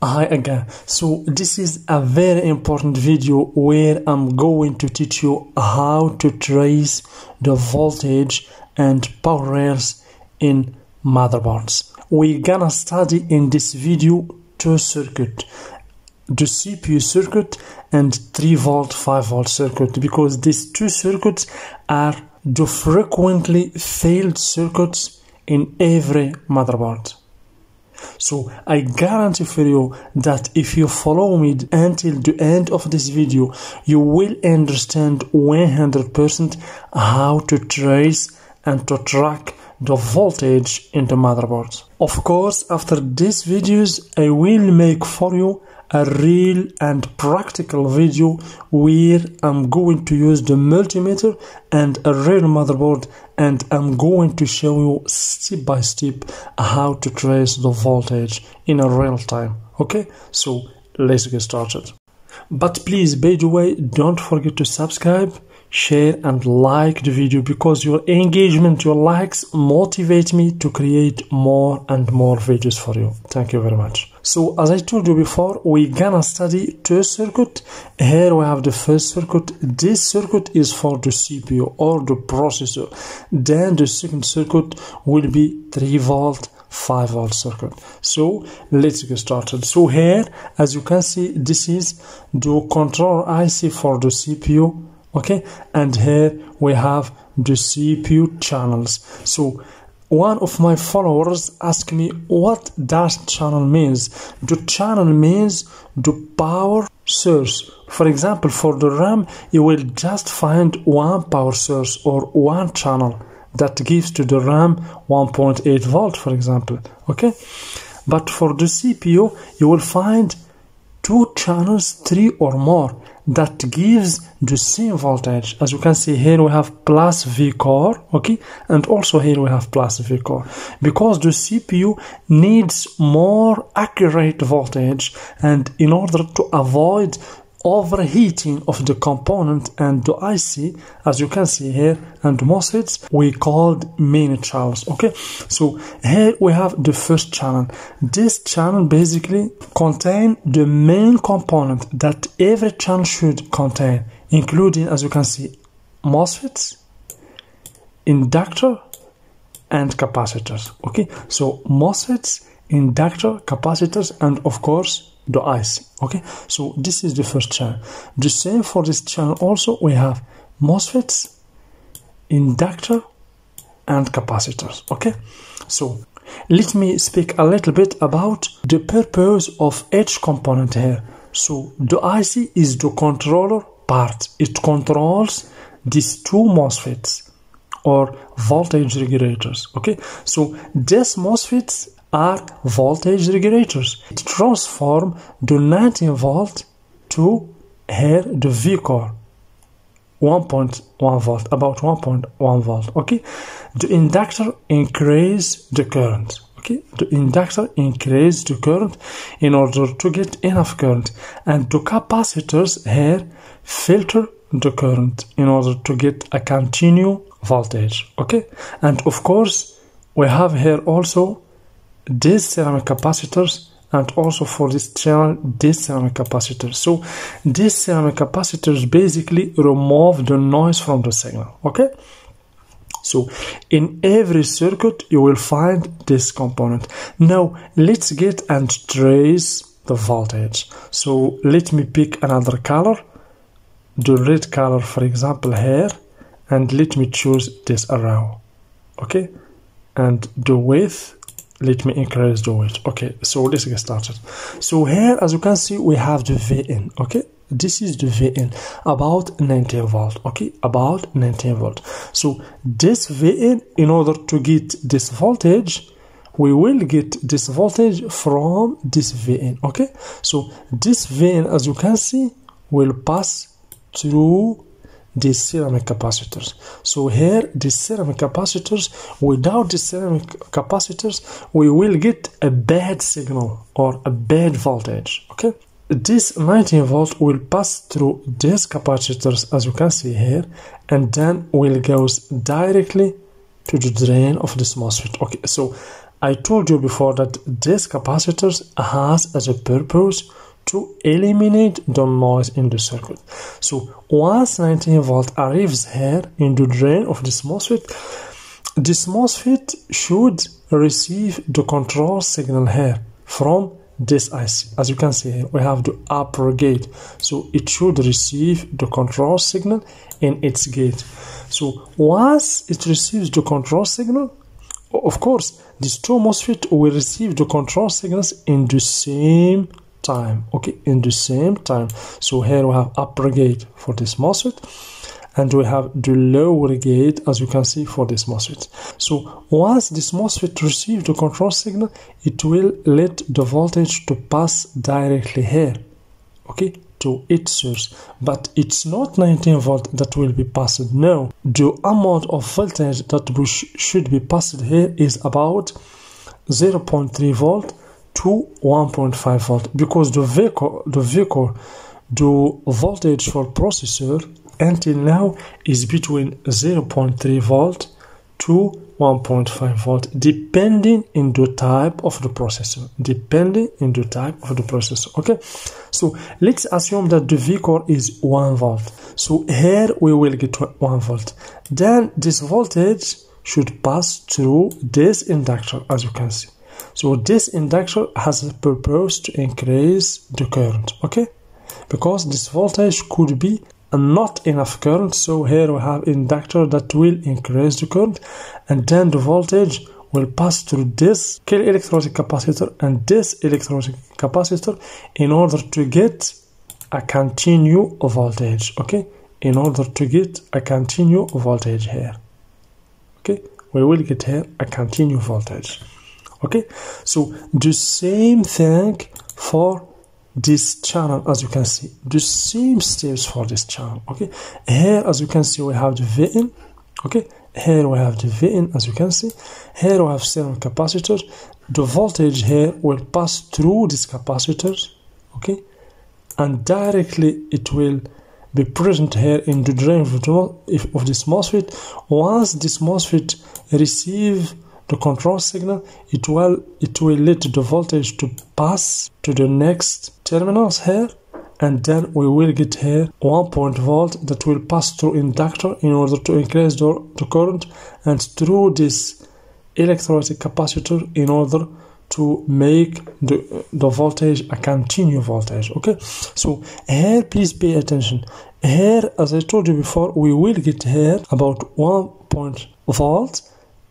Hi again. So this is a very important video where I'm going to teach you how to trace the voltage and power rails in motherboards. We're gonna study in this video two circuits, the CPU circuit and 3V 5V circuit, because these two circuits are the frequently failed circuits in every motherboard. So I guarantee for you that if you follow me until the end of this video, you will understand 100% how to trace and to track the voltage in the motherboard. Of course, after these videos, I will make for you a real and practical video where I'm going to use the multimeter and a real motherboard, and I'm going to show you step by step how to trace the voltage in a real time. Okay, so let's get started. But please, by the way, don't forget to subscribe, share and like the video, because your engagement, your likes motivate me to create more and more videos for you. Thank you very much. So as I told you before, we're gonna study two circuits. Here we have the first circuit. This circuit is for the CPU or the processor. Then the second circuit will be 3V 5V circuit. So let's get started. So here, as you can see, this is the control IC for the CPU. Okay, and here we have the CPU channels. So one of my followers asked me, what does channel means? The channel means the power source. For example, for the RAM, you will just find one power source or one channel that gives to the RAM 1.8V, for example. Okay, but for the CPU, you will find two channels, three or more, that gives the same voltage. As you can see, here we have plus V core, okay, and also here we have plus V core, because the CPU needs more accurate voltage, and in order to avoid overheating of the component and the IC, as you can see here, and MOSFETs, we called mini channels. Okay, so here we have the first channel. This channel basically contains the main component that every channel should contain, including, as you can see, MOSFETs, inductor, and capacitors. Okay, so MOSFETs, inductor, capacitors, and of course the IC. Okay, so this is the first channel. The same for this channel also, we have MOSFETs, inductor and capacitors. Okay, so let me speak a little bit about the purpose of each component here. So the IC is the controller part. It controls these two MOSFETs or voltage regulators. Okay, so these MOSFETs are voltage regulators. It transforms the 19V to here the V core 1.1V, about 1.1V. Okay, the inductor increase the current. Okay, the inductor increase the current in order to get enough current, and the capacitors here filter the current in order to get a continuous voltage. Okay, and of course we have here also these ceramic capacitors, and also for this channel these ceramic capacitors. So these ceramic capacitors basically remove the noise from the signal. Okay, so in every circuit you will find this component. Now let's get and trace the voltage. So let me pick another color, the red color for example here, and let me choose this arrow. Okay, and the width, let me increase the width. Okay, so let's get started. So here, as you can see, we have the VN. Okay, this is the VN, about 19V. Okay, about 19V. So this VN, in order to get this voltage, we will get this voltage from this VN. Okay, so this VN, as you can see, will pass through the ceramic capacitors. So here the ceramic capacitors, without the ceramic capacitors we will get a bad signal or a bad voltage. Okay, this 19V will pass through these capacitors, as you can see here, and then will goes directly to the drain of this MOSFET. Okay, so I told you before that this capacitor has as a purpose to eliminate the noise in the circuit. So once 19 volt arrives here in the drain of this MOSFET should receive the control signal here from this IC. As you can see, we have the upper gate, so it should receive the control signal in its gate. So once it receives the control signal, of course, these two MOSFET will receive the control signals in the same time, okay, in the same time. So here we have upper gate for this MOSFET, and we have the lower gate, as you can see, for this MOSFET. So once this MOSFET receives the control signal, it will let the voltage to pass directly here, okay, to its source. But it's not 19 volt that will be passed. No, the amount of voltage that should be passed here is about 0.3 volt to 1.5 volt, because the voltage for processor until now is between 0.3 volt to 1.5 volt, depending in the type of the processor, okay. So let's assume that the V-core is 1 volt. So here we will get 1 volt. Then this voltage should pass through this inductor, as you can see. So this inductor has a purpose to increase the current, okay, because this voltage could be not enough current. So here we have inductor that will increase the current, and then the voltage will pass through this electrolytic capacitor and this electrolytic capacitor in order to get a continuous voltage, okay, in order to get a continuous voltage here, okay, we will get here a continuous voltage, okay. So the same thing for this channel, as you can see, the same steps for this channel, okay. Here, as you can see, we have the VN, okay, here we have the VN, as you can see, here we have serum capacitors. The voltage here will pass through these capacitors, okay, and directly it will be present here in the drain of this MOSFET. Once this MOSFET receives the control signal, it will let the voltage to pass to the next terminals here, and then we will get here 1 volt that will pass through inductor in order to increase the current, and through this electrolytic capacitor in order to make the voltage a continuous voltage, okay. So here please pay attention. Here, as I told you before, we will get here about 1 volt.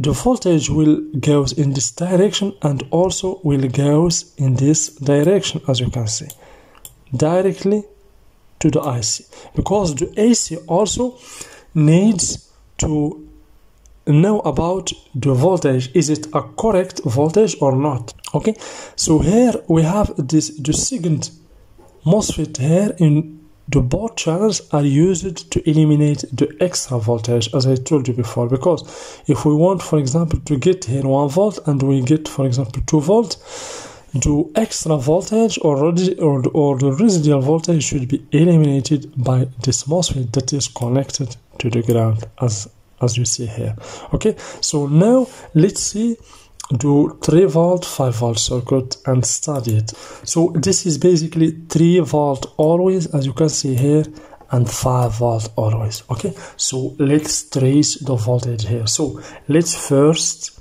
The voltage will go in this direction and also will go in this direction, as you can see, directly to the IC, because the IC also needs to know about the voltage. Is it a correct voltage or not? Okay, so here we have the second MOSFET here in the both channels are used to eliminate the extra voltage, as I told you before, because if we want, for example, to get here 1 volt and we get, for example, 2 volt, the extra voltage or the residual voltage should be eliminated by this MOSFET that is connected to the ground, as you see here. Okay, so now let's see do 3 volt 5 volt circuit and study it. So this is basically 3 volt always, as you can see here, and 5 volt always, okay. So let's trace the voltage here. So let's first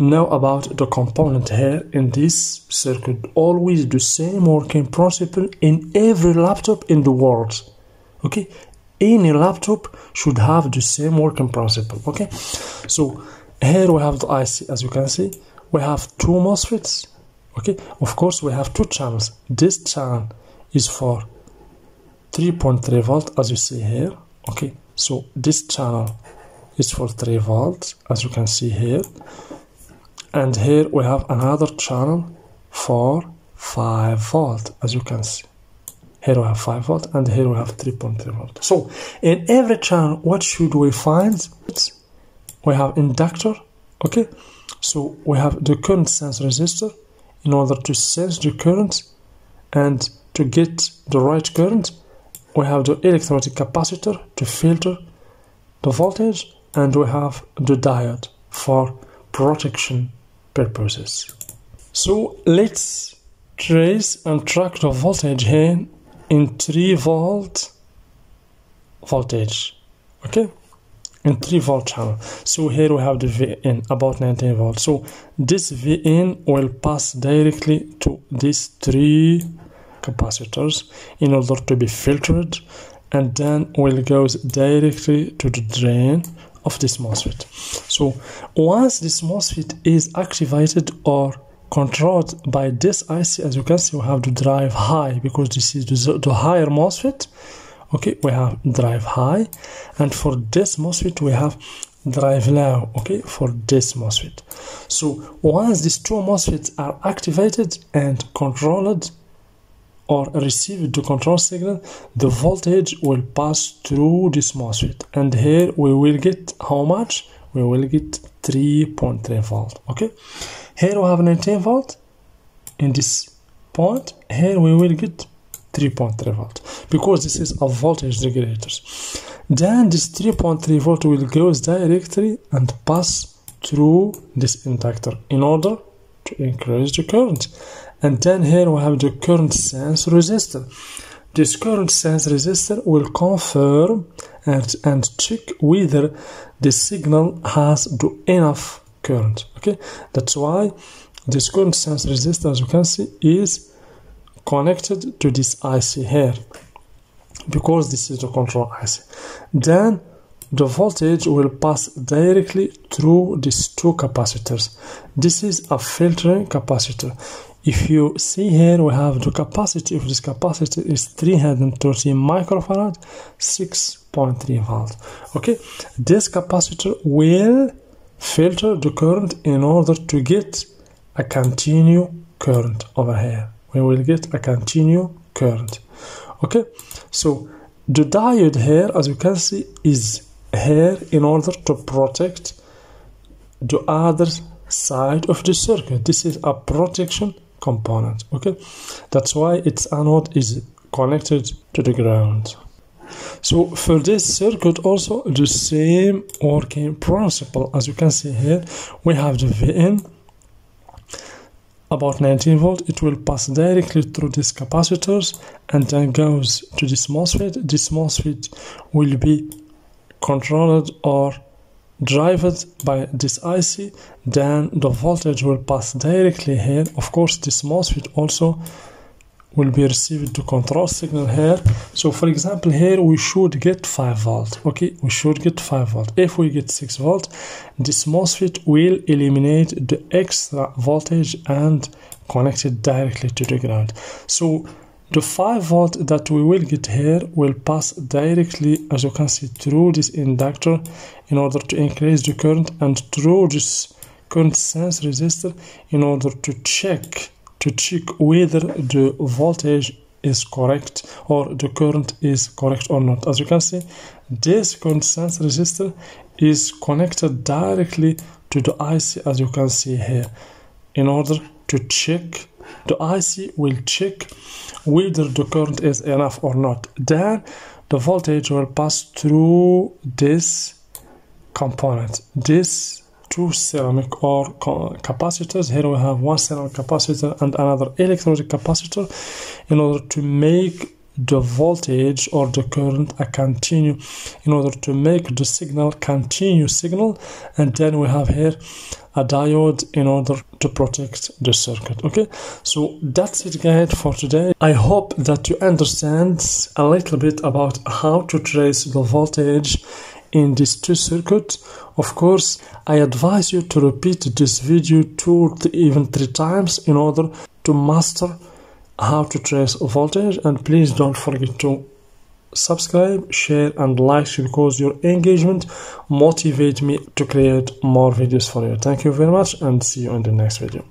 know about the component here in this circuit. Always the same working principle in every laptop in the world, okay. Any laptop should have the same working principle, okay. So here we have the IC, as you can see, we have 2 MOSFETs, okay. Of course, we have 2 channels. This channel is for 3.3 volt, as you see here, okay. So this channel is for 3 volts, as you can see here, and here we have another channel for 5 volt, as you can see. Here we have 5 volt and here we have 3.3 volt. So in every channel, what should we find? We have inductor, okay, so we have the current sense resistor in order to sense the current and to get the right current. We have the electrolytic capacitor to filter the voltage, and we have the diode for protection per process. So let's trace and track the voltage here in 3 volt voltage, okay, in 3 volt channel. So here we have the VIN about 19 volts. So this VIN will pass directly to these 3 capacitors in order to be filtered, and then will go directly to the drain of this MOSFET. So once this MOSFET is activated or controlled by this IC, as you can see, we have to drive high because this is the higher MOSFET. Okay, we have drive high, and for this MOSFET we have drive low, okay, for this MOSFET. So once these 2 MOSFETs are activated and controlled or receive the control signal, the voltage will pass through this MOSFET, and here we will get how much? We will get 3.3 volt. Okay, here we have 19 volt in this point, here we will get 3.3 volt because this is a voltage regulator. Then this 3.3 volt will go directly and pass through this inductor in order to increase the current. And then here we have the current sense resistor. This current sense resistor will confirm and check whether the signal has the enough current. Okay, that's why this current sense resistor, as you can see, is connected to this IC here, because this is the control IC. Then the voltage will pass directly through these 2 capacitors. This is a filtering capacitor. If you see here, we have the capacity of this capacitor is 330 microfarad, 6.3 volt. Okay, this capacitor will filter the current in order to get a continuous current over here. We will get a continuous current. Okay, so the diode here, as you can see, is here in order to protect the other side of the circuit. This is a protection component. Okay, that's why its anode is connected to the ground. So for this circuit also the same working principle. As you can see here, we have the VIN about 19 volt. It will pass directly through these capacitors and then goes to this MOSFET. This MOSFET will be controlled or driven by this IC. Then the voltage will pass directly here. Of course, this MOSFET also will be received the control signal here. So for example, here we should get 5 volt. Okay, we should get 5 volt. If we get 6 volt, this MOSFET will eliminate the extra voltage and connect it directly to the ground. So the 5 volt that we will get here will pass directly, as you can see, through this inductor in order to increase the current, and through this current sense resistor in order to check whether the voltage is correct or the current is correct or not. As you can see, this current sense resistor is connected directly to the IC, as you can see here. In order to check, the IC will check whether the current is enough or not. Then the voltage will pass through this component, this 2 ceramic or capacitors. Here we have 1 ceramic capacitor and another electrolytic capacitor, in order to make the voltage or the current a continuous, in order to make the signal continuous signal. And then we have here a diode in order to protect the circuit. Okay, so that's it guys for today. I hope that you understand a little bit about how to trace the voltage in these 2 circuits. Of course, I advise you to repeat this video 2 to even 3 times in order to master how to trace voltage. And please don't forget to subscribe, share and like, because your engagement motivates me to create more videos for you. Thank you very much and see you in the next video.